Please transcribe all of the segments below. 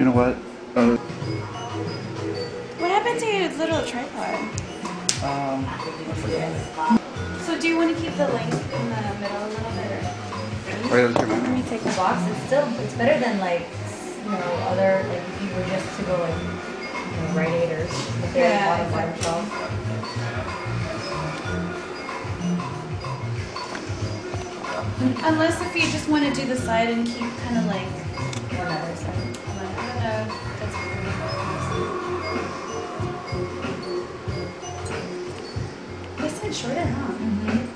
You know what? What happened to your little tripod? I forgot. So do you want to keep the length in the middle a little bit? Right, let me take the box. It's still, it's better than like, you know, other, like if you were just to go like, you know, Rite Aiders. Like yeah. Unless if you just want to do the side and keep kind of like one other side. I don't know. Shorter, huh? Mm-hmm.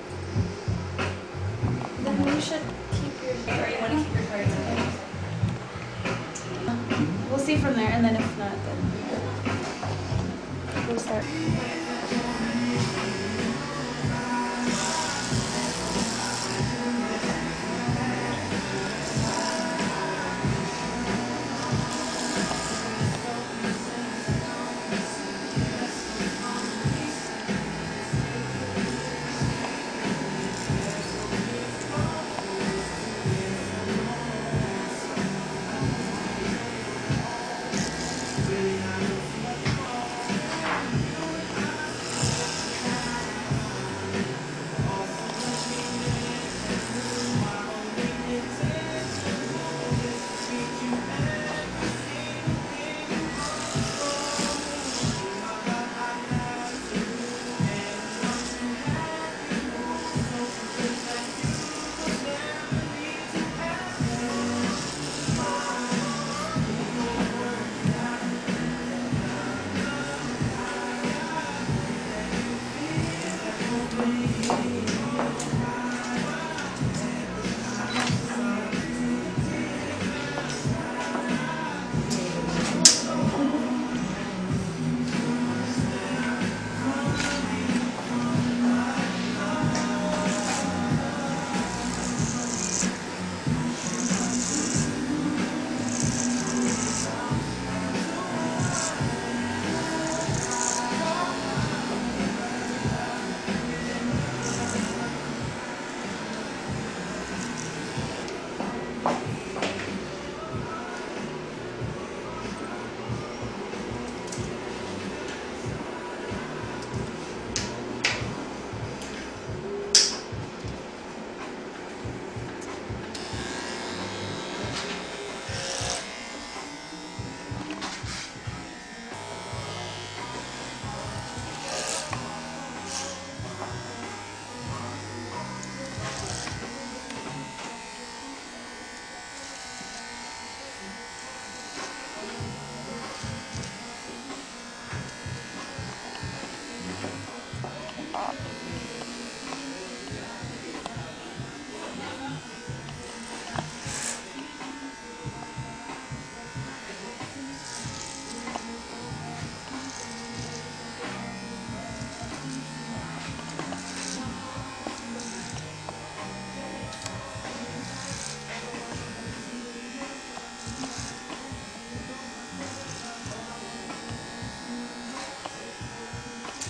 Then you should keep your, or you want to keep your cards in there. Mm-hmm. We'll see from there, and then if not, then we'll start.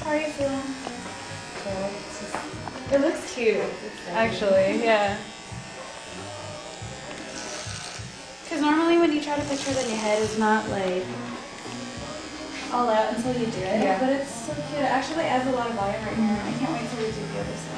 How are you feeling? Cool. It looks cute, actually, yeah. Because normally when you try to picture it in your head, it's not like all out until you do it. Yeah. But it's so cute. It actually adds a lot of volume right here. I can't wait till we do the other side.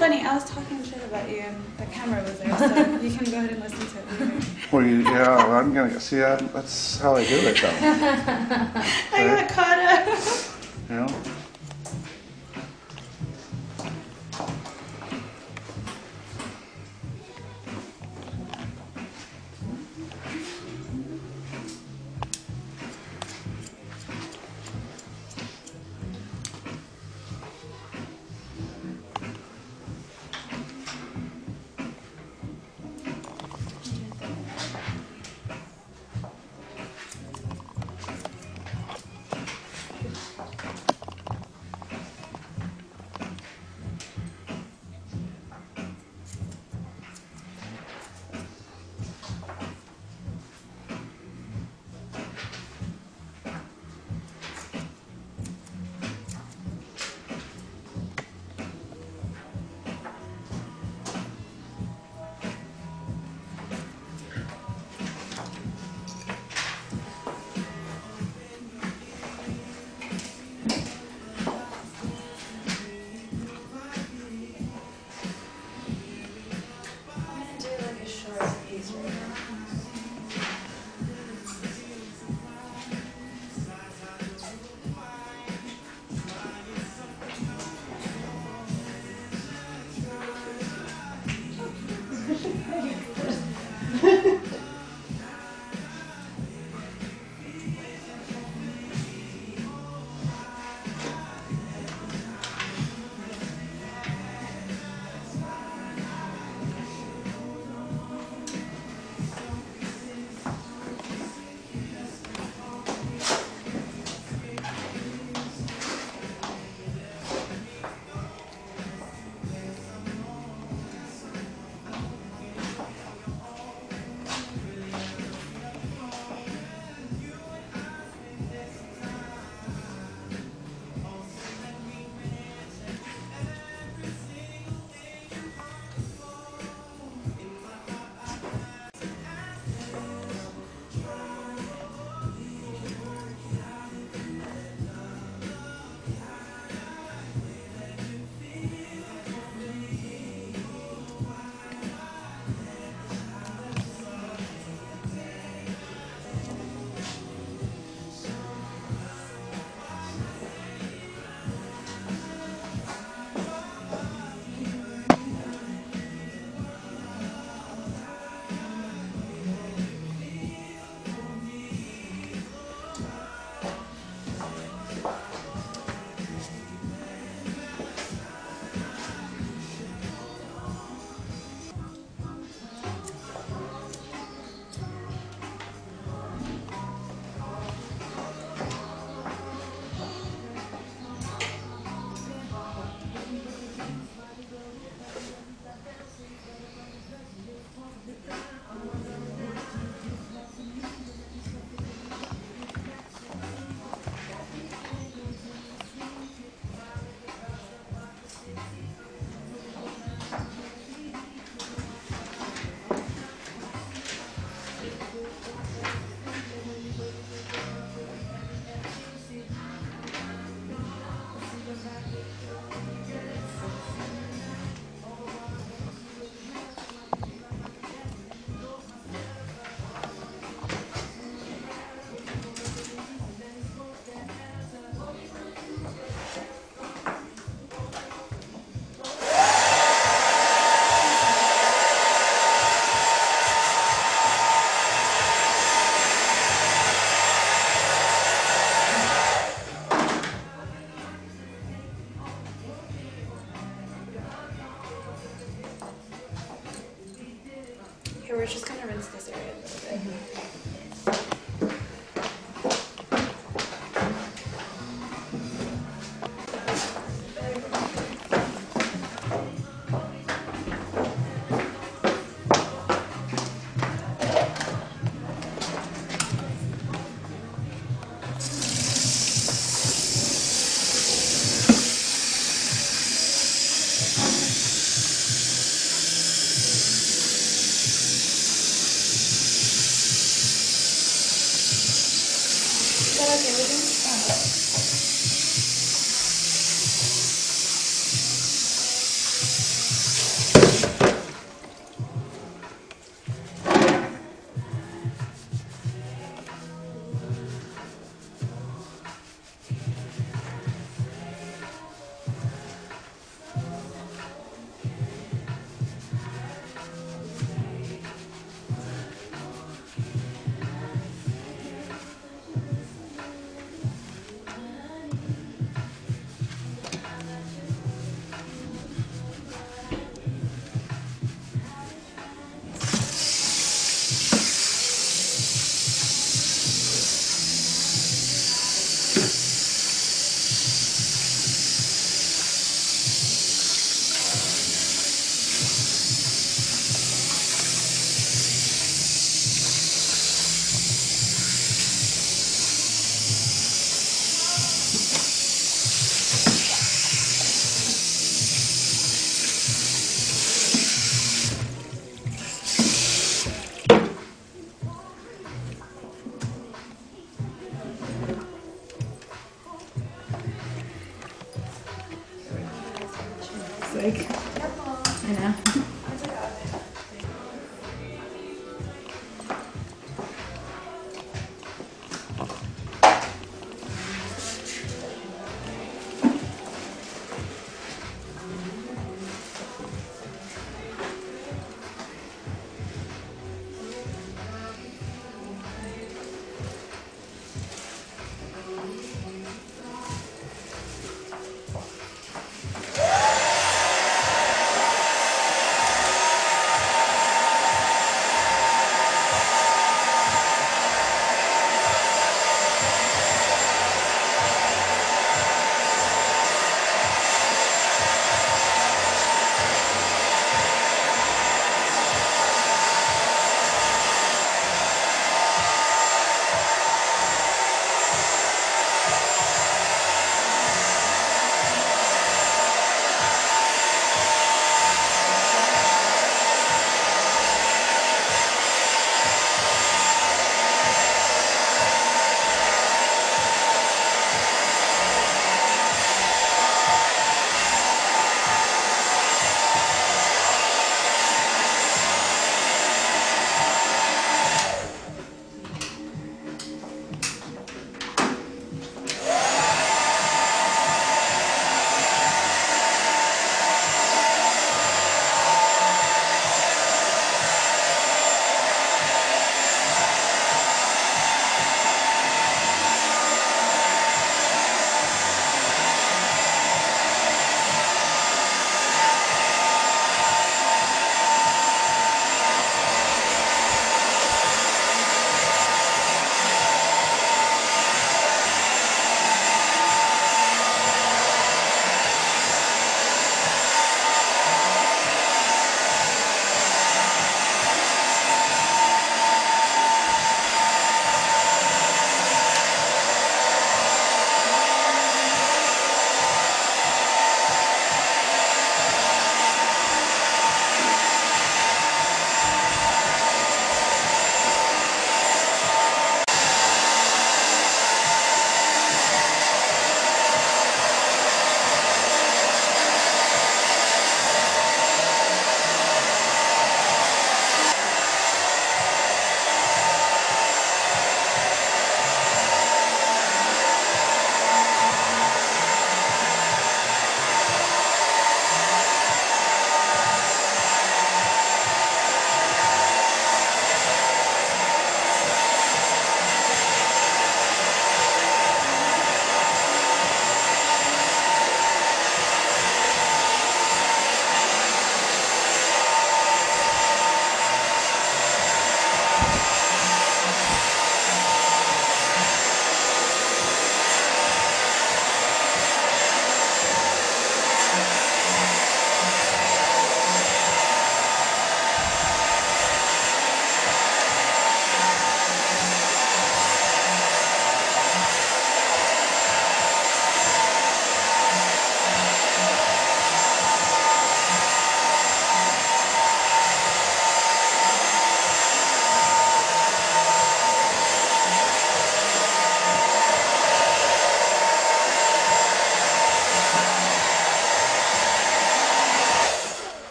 Funny, I was talking shit about you and the camera was there, so you can go ahead and listen to it later. Well, yeah, I'm going to, see, that's how I do it though. I got caught up. You know? Here, we're just going to rinse this area a little bit.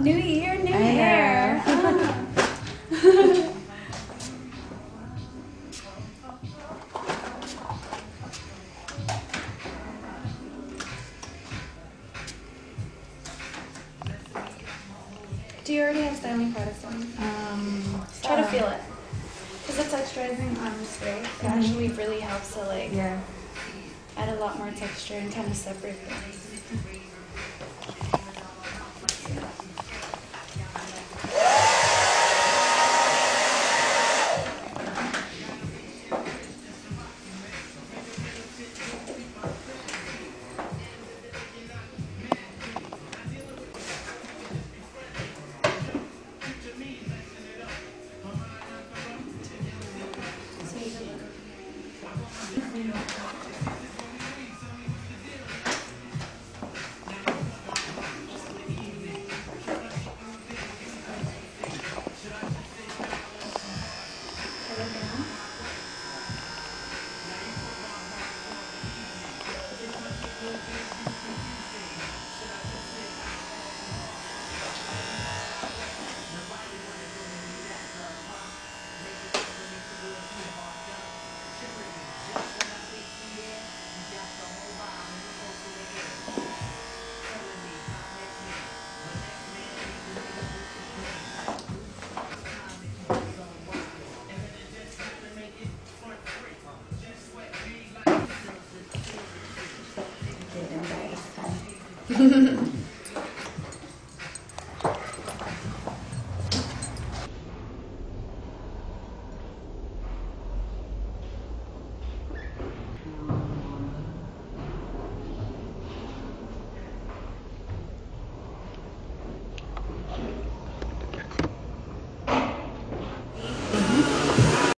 New year, new hair. Do you already have styling products on? Try to feel it. Because the texturizing on the spray actually really helps to like add a lot more texture and kind of separate things.